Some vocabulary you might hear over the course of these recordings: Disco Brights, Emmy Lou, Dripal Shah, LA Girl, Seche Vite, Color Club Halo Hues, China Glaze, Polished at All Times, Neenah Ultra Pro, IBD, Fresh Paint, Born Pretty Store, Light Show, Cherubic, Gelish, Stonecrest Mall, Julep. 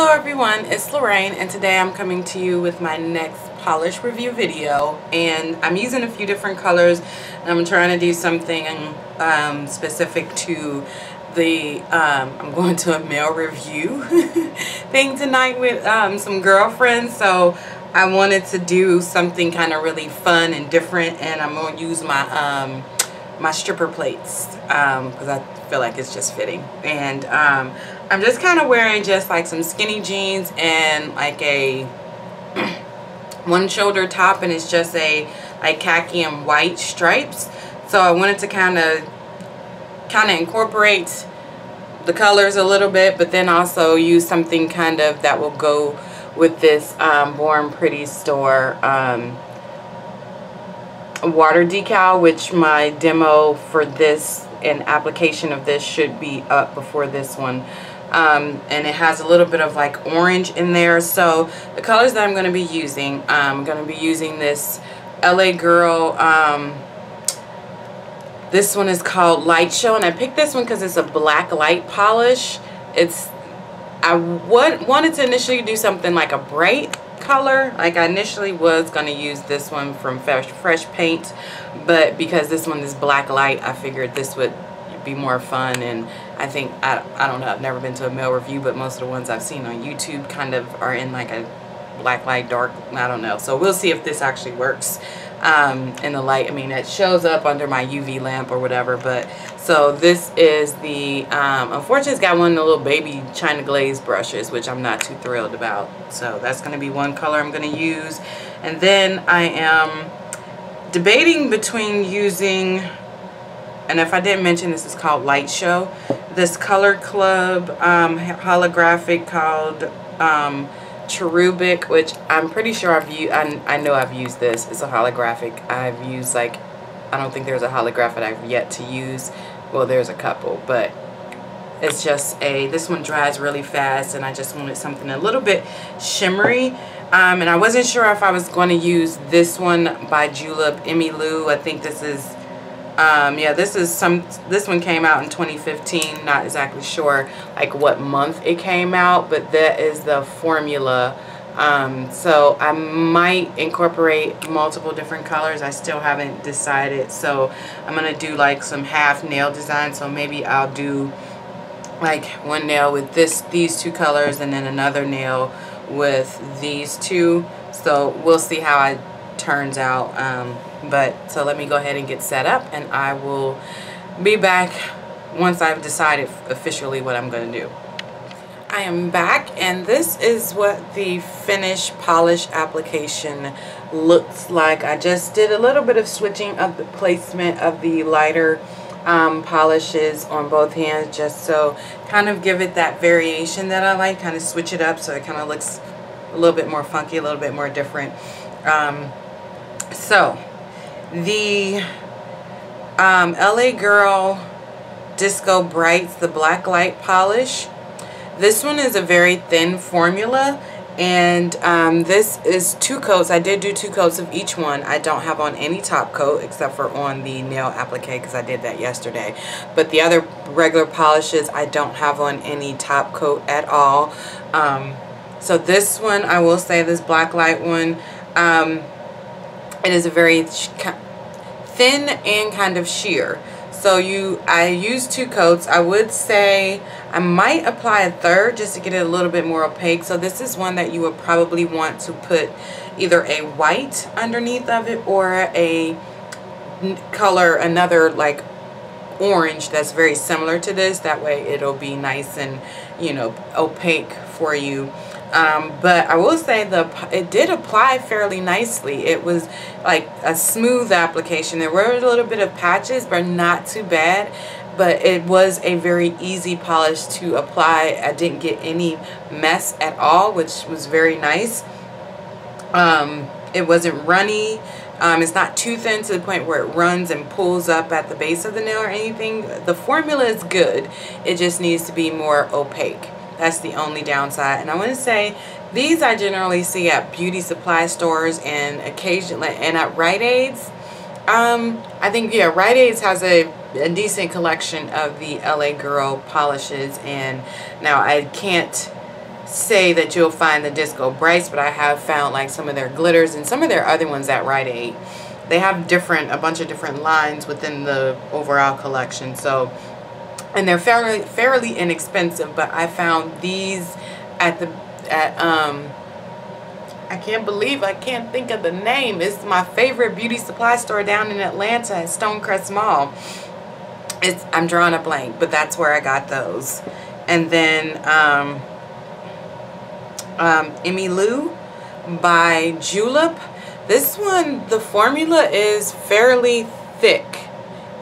Hello everyone, it's Lorraine and today I'm coming to you with my next polish review video, and I'm using a few different colors and I'm trying to do something specific to the I'm going to a mail review thing tonight with some girlfriends, so I wanted to do something kind of really fun and different, and I'm going to use my my stripper plates because I feel like it's just fitting. And I'm just kind of wearing just like some skinny jeans and like a one shoulder top, and it's just a like khaki and white stripes. So I wanted to kind of incorporate the colors a little bit, but then also use something kind of that will go with this Born Pretty Store water decal, which my demo for this and application of this should be up before this one, and it has a little bit of like orange in there. So the colors that I'm going to be using, I'm going to be using this LA Girl, this one is called Light Show, and I picked this one because it's a black light polish. I wanted to initially do something like a bright color, like I initially was going to use this one from Fresh Paint, but because this one is black light, I figured this would be more fun. And I think I don't know, I've never been to a mail review, but most of the ones I've seen on YouTube kind of are in like a black light, dark, I don't know, so we'll see if this actually works in the light. I mean, it shows up under my UV lamp or whatever, but so this is the unfortunately it's got one of the little baby China Glaze brushes, which I'm not too thrilled about, so that's going to be one color I'm going to use. And then I am debating between using, and if I didn't mention, this is called Light Show, this Color Club holographic called Cherubic, which I'm pretty sure I've used. I know I've used this. It's a holographic. I've used, like, I don't think there's a holographic I've yet to use. Well, there's a couple, but it's just a, this one dries really fast, and I just wanted something a little bit shimmery. And I wasn't sure if I was going to use this one by Julep, Emmy Lou. I think this is, yeah, this is this one came out in 2015. Not exactly sure like what month it came out, but that is the formula. So I might incorporate multiple different colors. I still haven't decided. So I'm going to do like some half nail design. So maybe I'll do like one nail with these two colors and then another nail with these two, so we'll see how it turns out. But so let me go ahead and get set up, and I will be back once I've decided officially what I'm going to do. I am back, and this is what the finished polish application looks like. I just did a little bit of switching of the placement of the lighter polishes on both hands, just so kind of give it that variation that I like, kind of switch it up so it kind of looks a little bit more funky, a little bit more different. So the LA Girl Disco Brights, the black light polish, this one is a very thin formula, and this is two coats. I did do two coats of each one. I don't have on any top coat except for on the nail applique because I did that yesterday, but the other regular polishes I don't have on any top coat at all. So this one, I will say, this black light one, it is a very thin and kind of sheer. So I used two coats. I would say I might apply a third just to get it a little bit more opaque. So this is one that you would probably want to put either a white underneath of it or a color, another like orange that's very similar to this. That way it'll be nice and, you know, opaque for you. But I will say it did apply fairly nicely. It was like a smooth application. There were a little bit of patches, but not too bad. But it was a very easy polish to apply. I didn't get any mess at all, which was very nice. It wasn't runny. It's not too thin to the point where it runs and pulls up at the base of the nail or anything. The formula is good. It just needs to be more opaque. That's the only downside. And I want to say these I generally see at beauty supply stores and occasionally and at Rite Aid's. I think, yeah, Rite Aid's has a decent collection of the LA Girl polishes, and now I can't say that you'll find the Disco Brights, but I have found like some of their glitters and some of their other ones at Rite Aid. They have a bunch of different lines within the overall collection. So, and they're fairly inexpensive, but I found these at the I can't believe I can't think of the name. It's my favorite beauty supply store down in Atlanta at Stonecrest Mall. I'm drawing a blank, but that's where I got those. And then Emmy Lou by Julep. This one, the formula is fairly thick,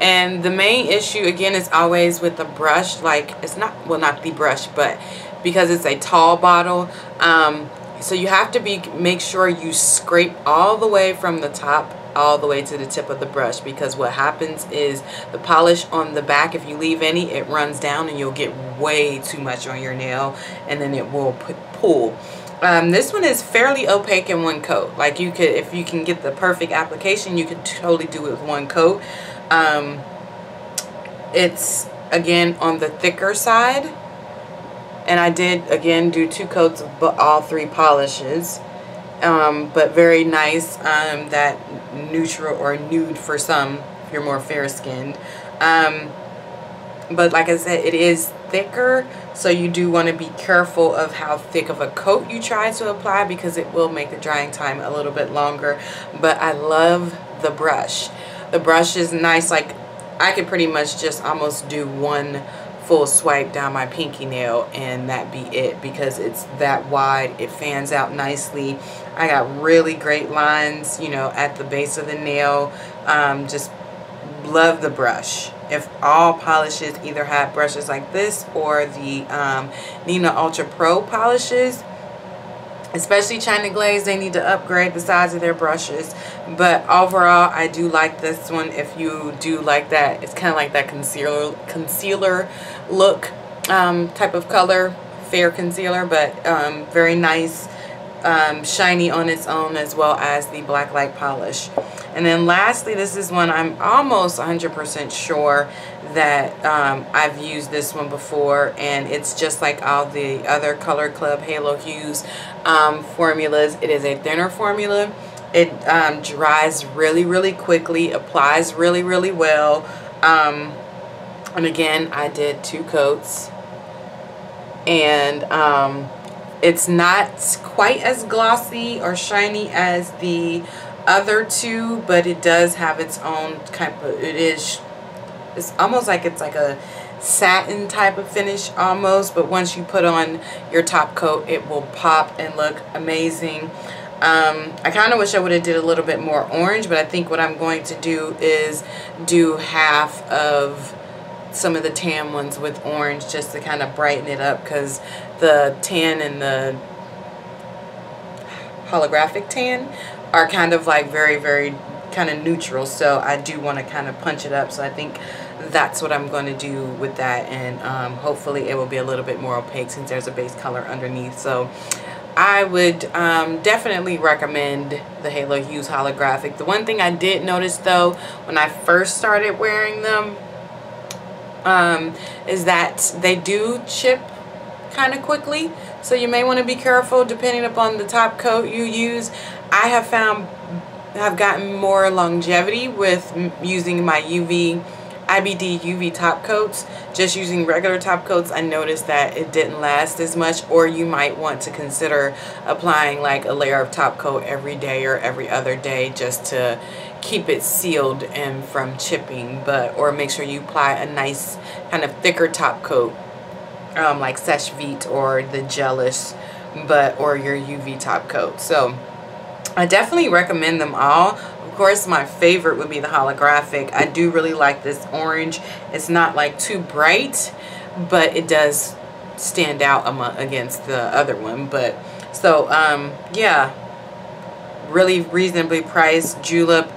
and the main issue again is always with the brush. Like, it's not, well, not the brush, but because it's a tall bottle, so you have to make sure you scrape all the way from the top all the way to the tip of the brush, because what happens is the polish on the back, if you leave any, it runs down and you'll get way too much on your nail, and then it will pull. This one is fairly opaque in one coat. Like, you could, if you can get the perfect application, you could totally do it with one coat. It's again on the thicker side, and I did again do two coats of all three polishes. But very nice, that neutral or nude for some, if you're more fair-skinned. But like I said, it is thicker, so you do want to be careful of how thick of a coat you try to apply, because it will make the drying time a little bit longer. But I love the brush. The brush is nice. Like, I could pretty much just almost do one full swipe down my pinky nail and that be it, because it's that wide. It fans out nicely. I got really great lines, you know, at the base of the nail. Just love the brush. If all polishes either have brushes like this or the Neenah Ultra Pro polishes, especially China Glaze, they need to upgrade the size of their brushes. But overall, I do like this one. If you do like that, it's kind of like that concealer look, type of color, fair concealer, but very nice, shiny on its own, as well as the black light polish. And then lastly, this is one I'm almost 100% sure that I've used this one before, and it's just like all the other Color Club Halo Hues formulas. It is a thinner formula. It dries really, really quickly, applies really, really well. And again, I did two coats, and it's not quite as glossy or shiny as the other two, but it does have its own kind of, it's almost like it's like a satin type of finish almost, but once you put on your top coat, it will pop and look amazing. I kind of wish I would have did a little bit more orange, but I think what I'm going to do is do half of some of the tan ones with orange, just to kind of brighten it up, because the tan and the holographic tan are kind of like very, very kind of neutral, so I do want to kind of punch it up. So I think that's what I'm going to do with that, and hopefully it will be a little bit more opaque since there's a base color underneath. So I would definitely recommend the Halo Hues holographic. The one thing I did notice though when I first started wearing them is that they do chip kind of quickly, so you may want to be careful depending upon the top coat you use. I have found I've gotten more longevity with using my IBD UV top coats. Just using regular top coats, I noticed that it didn't last as much, or you might want to consider applying like a layer of top coat every day or every other day, just to keep it sealed and from chipping. But or make sure you apply a nice kind of thicker top coat, like Seche Vite or the Gelish, but or your UV top coat. So I definitely recommend them all. Of course, my favorite would be the holographic. I do really like this orange. It's not like too bright, but it does stand out against the other one. But so yeah, really reasonably priced. Julep,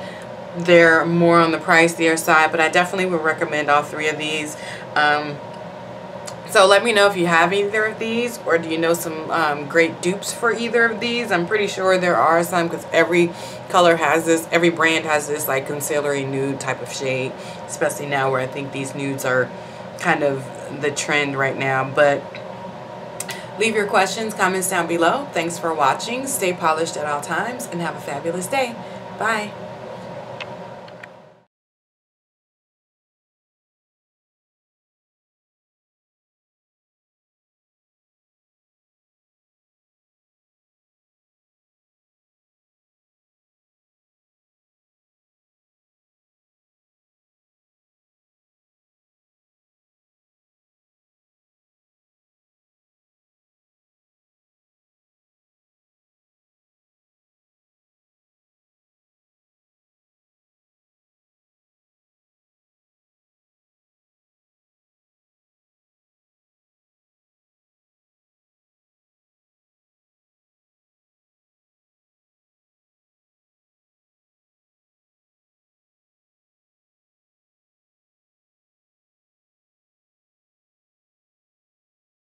they're more on the pricier side, but I definitely would recommend all three of these. So let me know if you have either of these, or do you know some great dupes for either of these. I'm pretty sure there are some, because every color has this, every brand has this like concealery nude type of shade, especially now where I think these nudes are kind of the trend right now. But Leave your questions, comments down below. Thanks for watching. Stay polished at all times and have a fabulous day. Bye.